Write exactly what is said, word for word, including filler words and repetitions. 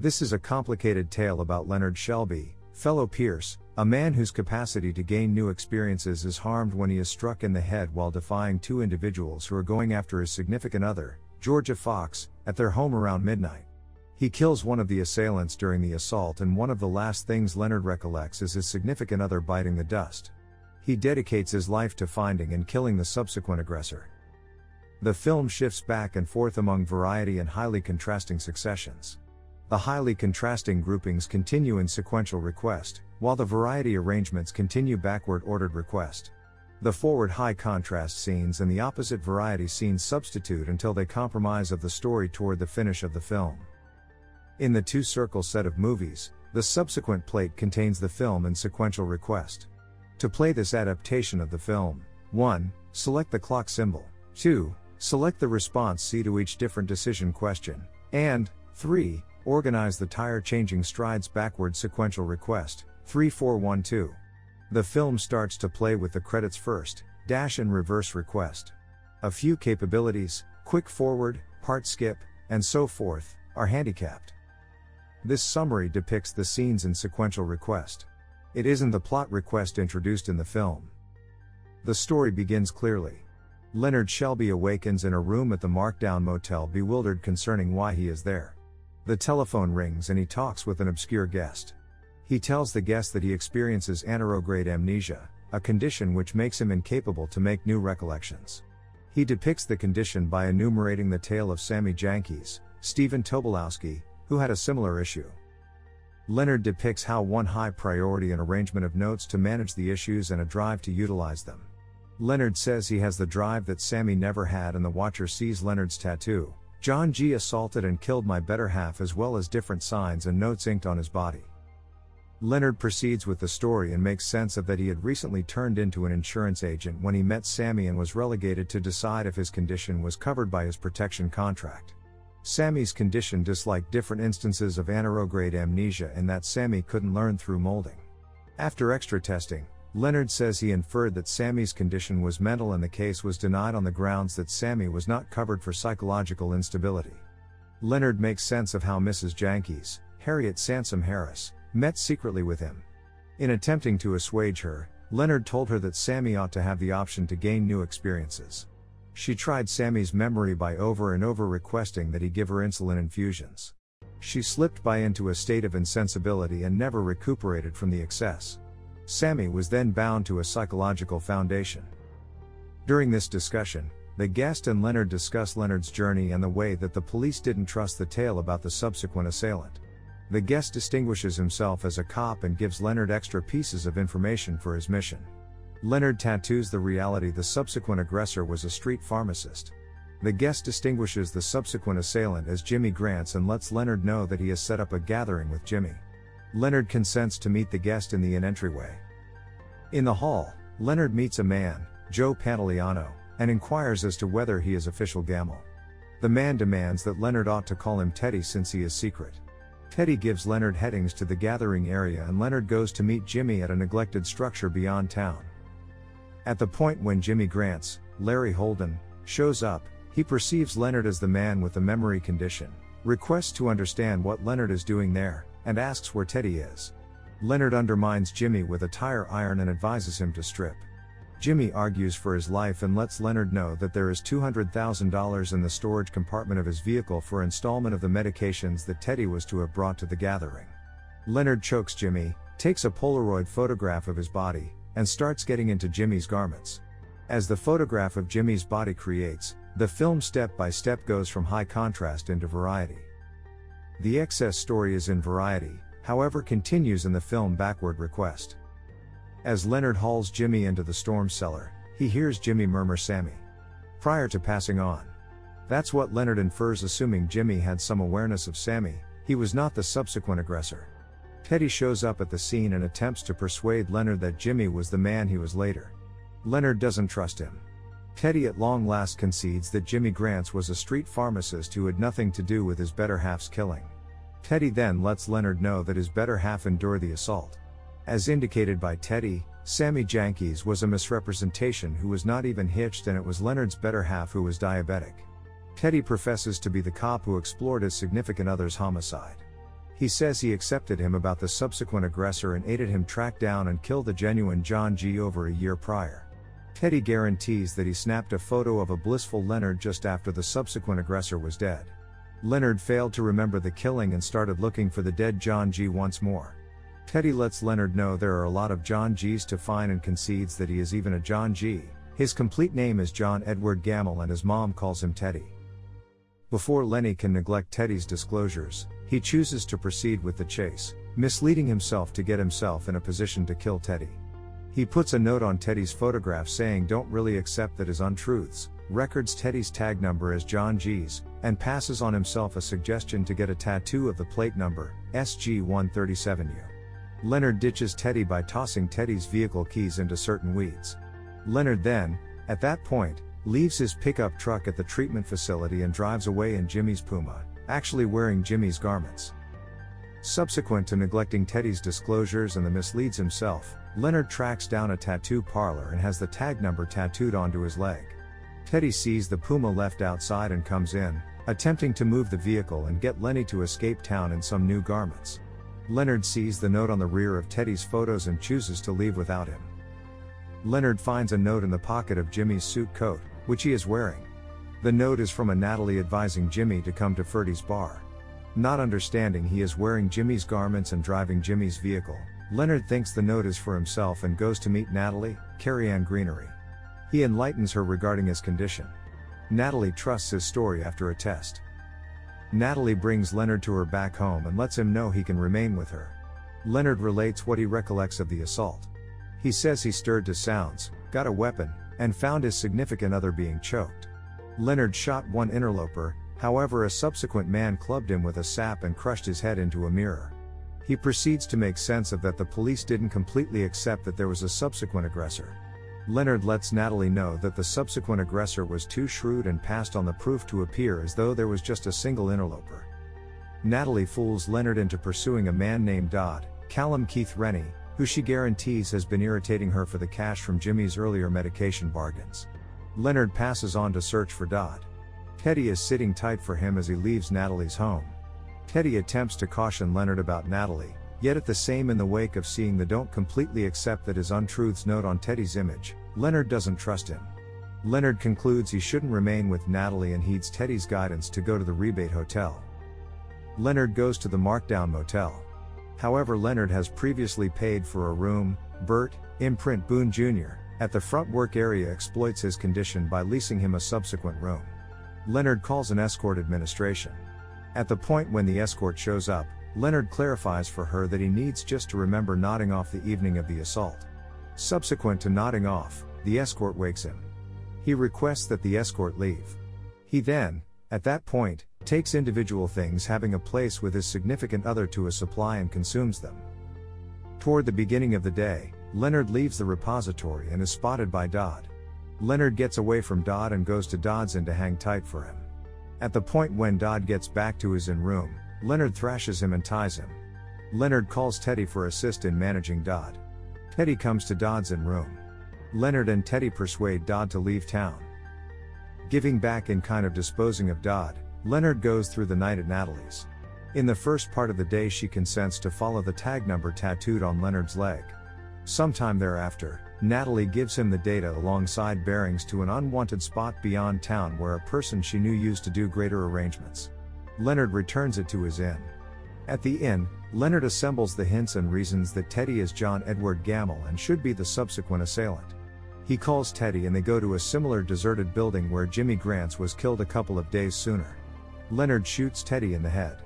This is a complicated tale about Leonard Shelby, fellow Pierce, a man whose capacity to gain new experiences is harmed when he is struck in the head while defying two individuals who are going after his significant other, Georgia Fox, at their home around midnight. He kills one of the assailants during the assault, and one of the last things Leonard recollects is his significant other biting the dust. He dedicates his life to finding and killing the subsequent aggressor. The film shifts back and forth among variety and highly contrasting successions. The highly contrasting groupings continue in sequential request, while the variety arrangements continue backward ordered request. The forward high contrast scenes and the opposite variety scenes substitute until they compromise of the story toward the finish of the film. In the two-circle set of movies, the subsequent plate contains the film in sequential request. To play this adaptation of the film, one. Select the clock symbol, two. Select the response C to each different decision question, and three. Organize the tire-changing strides backward sequential request, three four one two. The film starts to play with the credits first, dash and reverse request. A few capabilities, quick forward, part skip, and so forth, are handicapped. This summary depicts the scenes in sequential request. It isn't the plot request introduced in the film. The story begins clearly. Leonard Shelby awakens in a room at the Markdown Motel, bewildered concerning why he is there. The telephone rings and he talks with an obscure guest. He tells the guest that he experiences anterograde amnesia, a condition which makes him incapable to make new recollections. He depicts the condition by enumerating the tale of Sammy Jankis, Stephen Tobolowski, who had a similar issue. Leonard depicts how one high priority an arrangement of notes to manage the issues and a drive to utilize them. Leonard says he has the drive that Sammy never had, and the watcher sees Leonard's tattoo, John G. assaulted and killed my better half, as well as different signs and notes inked on his body. Leonard proceeds with the story and makes sense of that he had recently turned into an insurance agent when he met Sammy and was relegated to decide if his condition was covered by his protection contract. Sammy's condition disliked different instances of anterograde amnesia, and that Sammy couldn't learn through molding. After extra testing, Leonard says he inferred that Sammy's condition was mental, and the case was denied on the grounds that Sammy was not covered for psychological instability. Leonard makes sense of how Missus Jankis, Harriet Sansom Harris, met secretly with him. In attempting to assuage her, Leonard told her that Sammy ought to have the option to gain new experiences. She tried Sammy's memory by over and over requesting that he give her insulin infusions. She slipped by into a state of insensibility and never recuperated from the excess. Sammy was then bound to a psychological foundation. During this discussion, the guest and Leonard discuss Leonard's journey and the way that the police didn't trust the tale about the subsequent assailant. The guest distinguishes himself as a cop and gives Leonard extra pieces of information for his mission. Leonard tattoos the reality the subsequent aggressor was a street pharmacist. The guest distinguishes the subsequent assailant as Jimmy Grants and lets Leonard know that he has set up a gathering with Jimmy. Leonard consents to meet the guest in the inn entryway. In the hall, Leonard meets a man, Joe Pantoliano, and inquires as to whether he is official Gammel. The man demands that Leonard ought to call him Teddy since he is secret. Teddy gives Leonard headings to the gathering area, and Leonard goes to meet Jimmy at a neglected structure beyond town. At the point when Jimmy Grants, Larry Holden, shows up, he perceives Leonard as the man with the memory condition, requests to understand what Leonard is doing there, and asks where Teddy is. Leonard undermines Jimmy with a tire iron and advises him to strip. Jimmy argues for his life and lets Leonard know that there is two hundred thousand dollars in the storage compartment of his vehicle for installment of the medications that Teddy was to have brought to the gathering. Leonard chokes Jimmy, takes a Polaroid photograph of his body, and starts getting into Jimmy's garments. As the photograph of Jimmy's body creates, the film step by step goes from high contrast into variety. The excess story is in variety, however continues in the film backward request. As Leonard hauls Jimmy into the storm cellar, he hears Jimmy murmur Sammy, prior to passing on. That's what Leonard infers, assuming Jimmy had some awareness of Sammy, he was not the subsequent aggressor. Teddy shows up at the scene and attempts to persuade Leonard that Jimmy was the man he was later. Leonard doesn't trust him. Teddy at long last concedes that Jimmy Grants was a street pharmacist who had nothing to do with his better half's killing. Teddy then lets Leonard know that his better half endured the assault. As indicated by Teddy, Sammy Jankis was a misrepresentation who was not even hitched, and it was Leonard's better half who was diabetic. Teddy professes to be the cop who explored his significant other's homicide. He says he accepted him about the subsequent aggressor and aided him track down and kill the genuine John G. over a year prior. Teddy guarantees that he snapped a photo of a blissful Leonard just after the subsequent aggressor was dead. Leonard failed to remember the killing and started looking for the dead John G. once more. Teddy lets Leonard know there are a lot of John G's to find and concedes that he is even a John G. His complete name is John Edward Gammel and his mom calls him Teddy. Before Lenny can neglect Teddy's disclosures, he chooses to proceed with the chase, misleading himself to get himself in a position to kill Teddy. He puts a note on Teddy's photograph saying don't really accept that as untruths, records Teddy's tag number as John G's, and passes on himself a suggestion to get a tattoo of the plate number, S G one thirty-seven U. Leonard ditches Teddy by tossing Teddy's vehicle keys into certain weeds. Leonard then, at that point, leaves his pickup truck at the treatment facility and drives away in Jimmy's Puma, actually wearing Jimmy's garments. Subsequent to neglecting Teddy's disclosures and the misleads himself, Leonard tracks down a tattoo parlor and has the tag number tattooed onto his leg. Teddy sees the Puma left outside and comes in, attempting to move the vehicle and get Lenny to escape town in some new garments. Leonard sees the note on the rear of Teddy's photos and chooses to leave without him. Leonard finds a note in the pocket of Jimmy's suit coat, which he is wearing. The note is from a Natalie advising Jimmy to come to Ferdy's bar. Not understanding he is wearing Jimmy's garments and driving Jimmy's vehicle, Leonard thinks the note is for himself and goes to meet Natalie, Carrie-Anne Greenery. He enlightens her regarding his condition. Natalie trusts his story after a test. Natalie brings Leonard to her back home and lets him know he can remain with her. Leonard relates what he recollects of the assault. He says he stirred to sounds, got a weapon, and found his significant other being choked. Leonard shot one interloper, however a subsequent man clubbed him with a sap and crushed his head into a mirror. He proceeds to make sense of that the police didn't completely accept that there was a subsequent aggressor. Leonard lets Natalie know that the subsequent aggressor was too shrewd and passed on the proof to appear as though there was just a single interloper. Natalie fools Leonard into pursuing a man named Dodd, Callum Keith Rennie, who she guarantees has been irritating her for the cash from Jimmy's earlier medication bargains. Leonard passes on to search for Dodd. Teddy is sitting tight for him as he leaves Natalie's home. Teddy attempts to caution Leonard about Natalie, yet at the same in the wake of seeing the don't completely accept that his untruths note on Teddy's image, Leonard doesn't trust him. Leonard concludes he shouldn't remain with Natalie and heeds Teddy's guidance to go to the rebate hotel. Leonard goes to the Markdown Motel. However, Leonard has previously paid for a room. Bert, imprint Boone Junior, at the front work area exploits his condition by leasing him a subsequent room. Leonard calls an escort administration. At the point when the escort shows up, Leonard clarifies for her that he needs just to remember nodding off the evening of the assault. Subsequent to nodding off, the escort wakes him. He requests that the escort leave. He then, at that point, takes individual things having a place with his significant other to a supply and consumes them. Toward the beginning of the day, Leonard leaves the repository and is spotted by Dodd. Leonard gets away from Dodd and goes to Dodd's Inn to hang tight for him. At the point when Dodd gets back to his inn room, Leonard thrashes him and ties him. Leonard calls Teddy for assist in managing Dodd. Teddy comes to Dodd's inn room. Leonard and Teddy persuade Dodd to leave town. Giving back in kind of disposing of Dodd, Leonard goes through the night at Natalie's. In the first part of the day she consents to follow the tag number tattooed on Leonard's leg. Sometime thereafter, Natalie gives him the data alongside bearings to an unwanted spot beyond town where a person she knew used to do greater arrangements. Leonard returns it to his inn. At the inn, Leonard assembles the hints and reasons that Teddy is John Edward Gammel and should be the subsequent assailant. He calls Teddy and they go to a similar deserted building where Jimmy Grants was killed a couple of days sooner. Leonard shoots Teddy in the head.